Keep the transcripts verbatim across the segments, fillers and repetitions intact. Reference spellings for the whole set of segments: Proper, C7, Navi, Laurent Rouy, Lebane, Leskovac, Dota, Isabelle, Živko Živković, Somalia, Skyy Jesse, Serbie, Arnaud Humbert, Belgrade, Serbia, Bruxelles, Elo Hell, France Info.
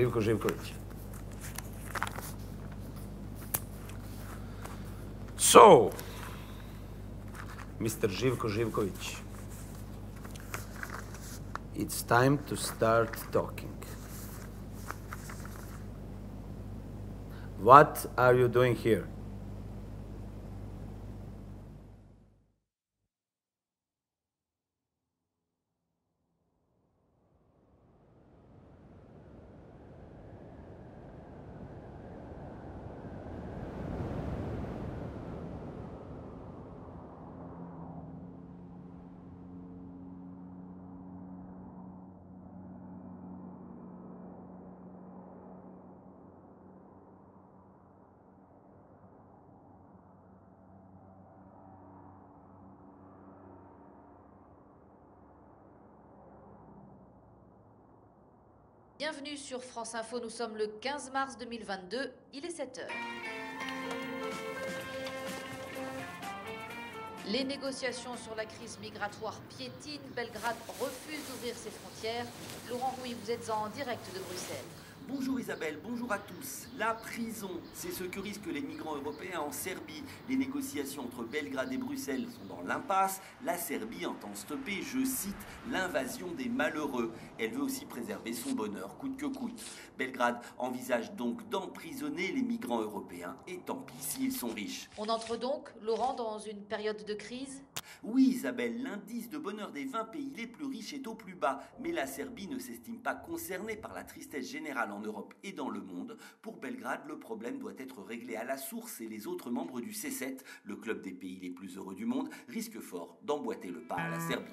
Živko Živković. So, Mister Živko Živković, it's time to start talking. What are you doing here? Bienvenue sur France Info, nous sommes le quinze mars deux mille vingt-deux, il est sept heures. Les négociations sur la crise migratoire piétinent, Belgrade refuse d'ouvrir ses frontières. Laurent Rouy, vous êtes en direct de Bruxelles. Bonjour Isabelle, bonjour à tous. La prison, c'est ce que risquent les migrants européens en Serbie. Les négociations entre Belgrade et Bruxelles sont dans l'impasse. La Serbie entend stopper, je cite, l'invasion des malheureux. Elle veut aussi préserver son bonheur, coûte que coûte. Belgrade envisage donc d'emprisonner les migrants européens, et tant pis s'ils sont riches. On entre donc, Laurent, dans une période de crise ? Oui Isabelle, l'indice de bonheur des vingt pays les plus riches est au plus bas. Mais la Serbie ne s'estime pas concernée par la tristesse générale en en Europe et dans le monde. Pour Belgrade, le problème doit être réglé à la source et les autres membres du C sept, le club des pays les plus heureux du monde, risquent fort d'emboîter le pas à la Serbie.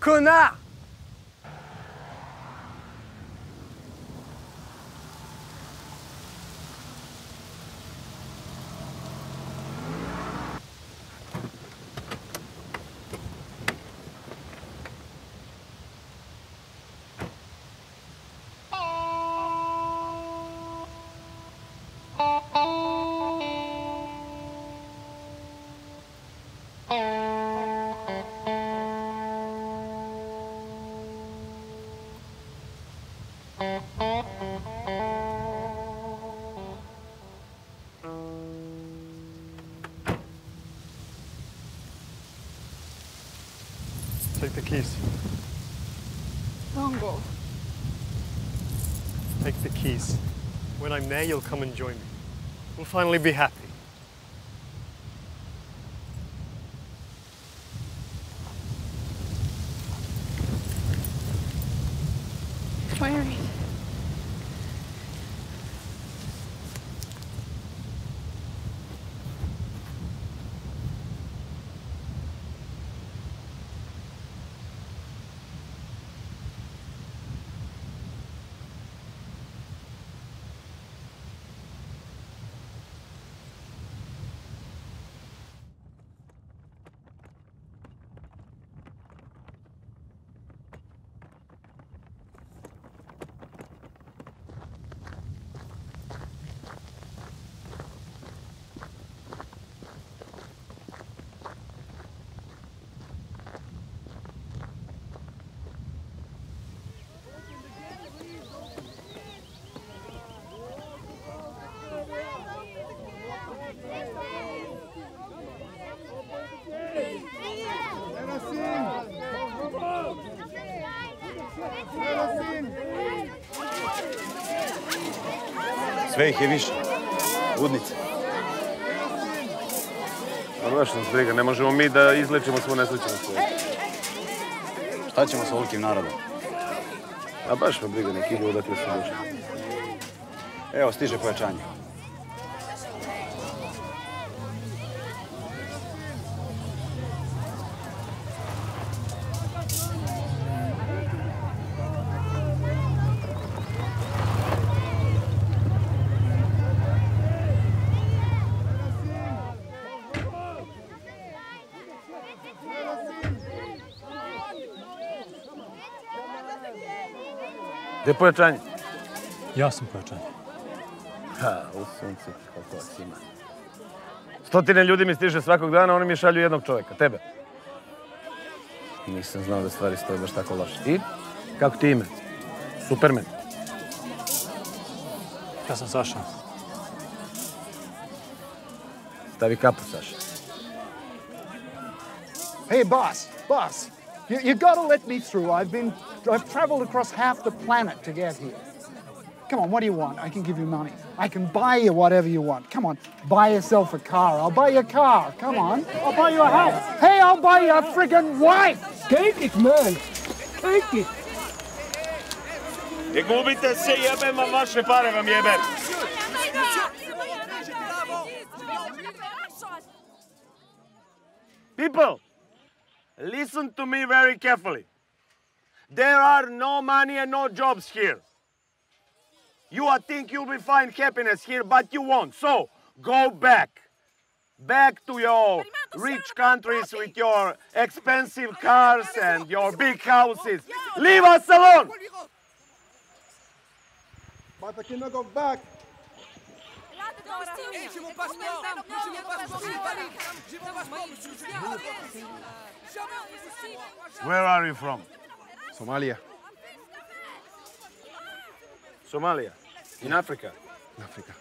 Connard ! Take the keys. Don't go. Take the keys. When I'm there, you'll come and join me. We'll finally be happy. Where are you? Sve ih je više. Ludnice. Ali baš nas briga, ne možemo mi da izlečimo svu nesreću na svijetu. Šta ćemo sa ovolikim narodom? A baš me briga nekih ljudi odakle su došli. Evo, stiže pojačanje. Gde je pojačanje? Ja sam pojačanje. Ha, u suncu, koliko vas ima. Stotine ljudi mi stiže svakog dana, oni mi šalju jednog čoveka, tebe. Nisam znao da stvari stoje baš tako loše. Ti? Kako ti ime? Superman. Ja sam Saša. Stavi kapu, Saša. Hey, boss, boss. You, you gotta let me through. I've been, I've traveled across half the planet to get here. Come on, what do you want? I can give you money. I can buy you whatever you want. Come on, buy yourself a car. I'll buy you a car. Come on, I'll buy you a house. Hey, I'll buy you a friggin' wife. Take it, man. Take it. Ne gubite se, jebem vam vaše pare, vam jebem. People. Listen to me very carefully. There are no money and no jobs here. You are think you'll be find happiness here, but you won't. So go back. Back to your rich countries with your expensive cars and your big houses. Leave us alone! But I cannot go back. Where are you from? Somalia. Somalia? In Africa? In Africa.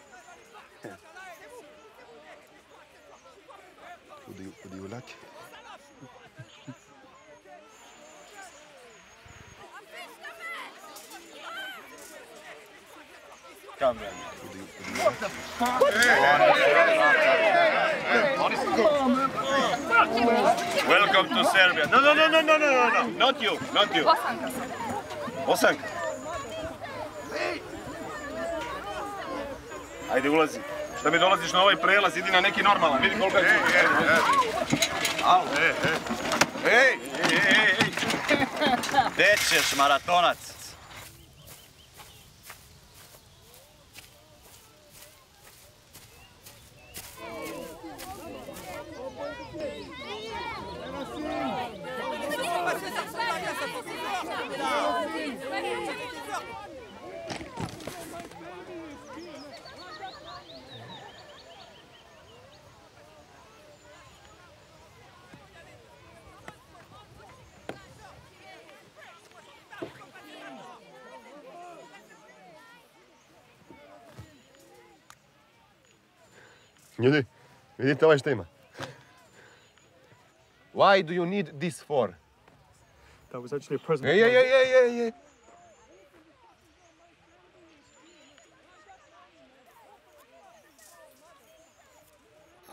Où do you, où do you like? Come here. What the fuck? Welcome to Serbia. No, no, no, no, no, no, no, not you, not you. Bosanka. Ajde, ulazi. Šta mi dolaziš na ovaj prelaz, idi na neki normalan, vidi koliko je ljudi. Ej, ej, ej. Gde ćeš, maratonac? Ljudi, vidite ovaj što ima. Why do you need this for? That was actually a present. Ej, ej, ej, ej, ej.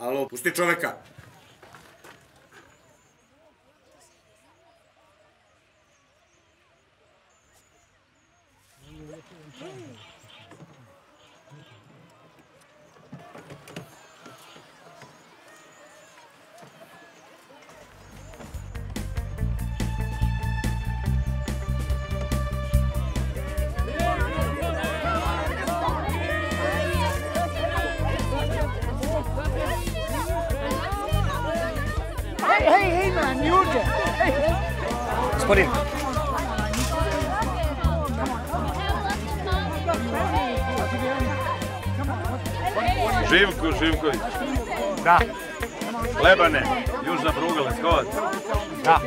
Alo, pusti čoveka. Živko Živković. Da. Lebane, južna pruga, Leskovac. Da.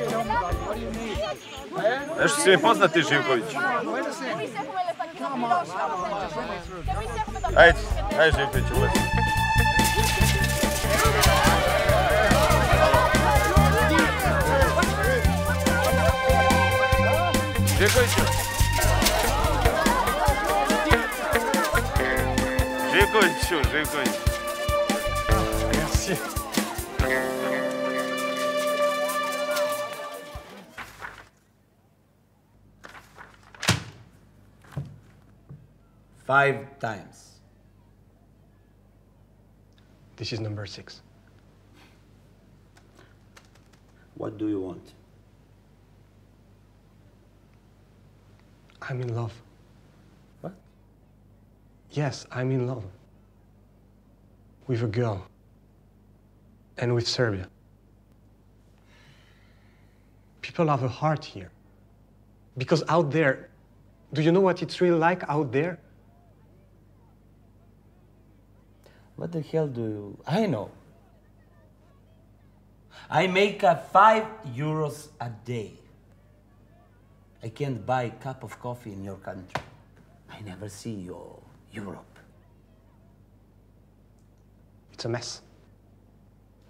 Nešto si mi poznati, Živković. Ajde, ajde Živković, ulezi. Živkoviću. Živkoviću, Živkoviću. Merci. five times. This is number six. What do you want? I'm in love. What? Yes, I'm in love. With a girl. And with Serbia. People have a heart here. Because out there, do you know what it's really like out there? What the hell do you... I know. I make a five euros a day. I can't buy a cup of coffee in your country. I never see your Europe. It's a mess.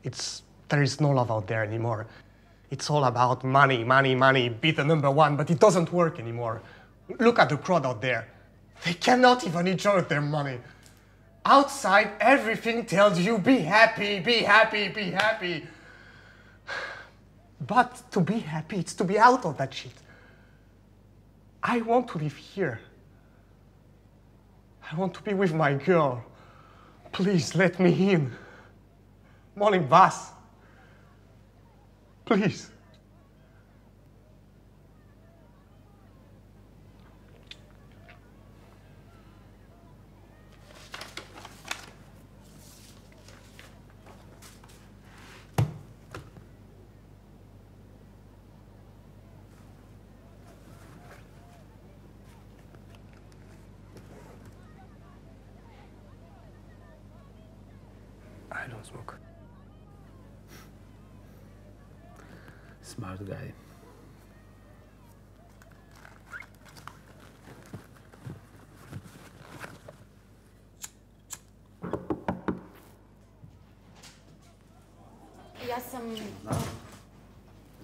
It's... There is no love out there anymore. It's all about money, money, money, be the number one, but it doesn't work anymore. Look at the crowd out there. They cannot even enjoy their money. Outside, everything tells you, be happy, be happy, be happy. But to be happy, it's to be out of that shit. I want to live here. I want to be with my girl. Please, let me in. Molim vas. Please. I don't smoke. Smart guy. Ja sam... Znam.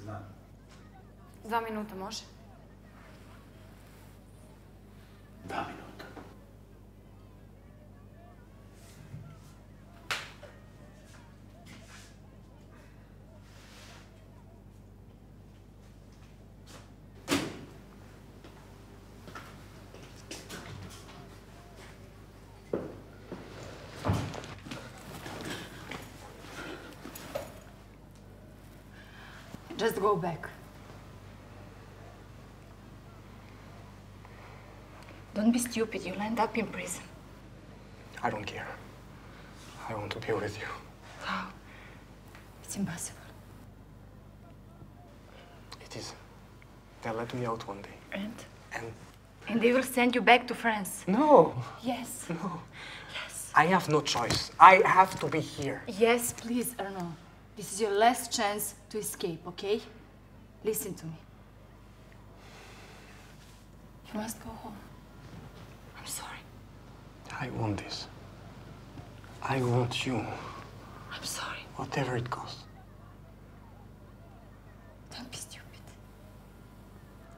Znam. Dva minuta, može? Dva minuta. Just go back. Don't be stupid. You'll end up in prison. I don't care. I want to be with you. How? It's impossible. It is. They'll let me out one day. And? And? And they will send you back to France. No. Yes. No. Yes. I have no choice. I have to be here. Yes, please, Arnaud. This is your last chance to escape, okay? Listen to me. You must go home. I'm sorry. I want this. I want you. I'm sorry. Whatever it costs. Don't be stupid.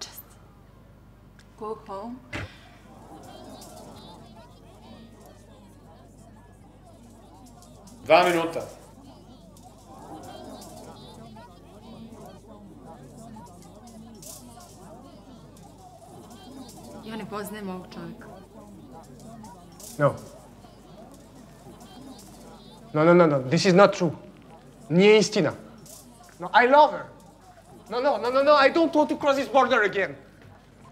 Just go home. Dva minuta. Ja ne poznajem ovog čovjeka. No. No, no, no, no. This is not true. Nije istina. No, I love her. No, no, no, no, no. I don't want to cross this border again.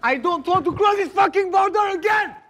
I don't want to cross this fucking border again!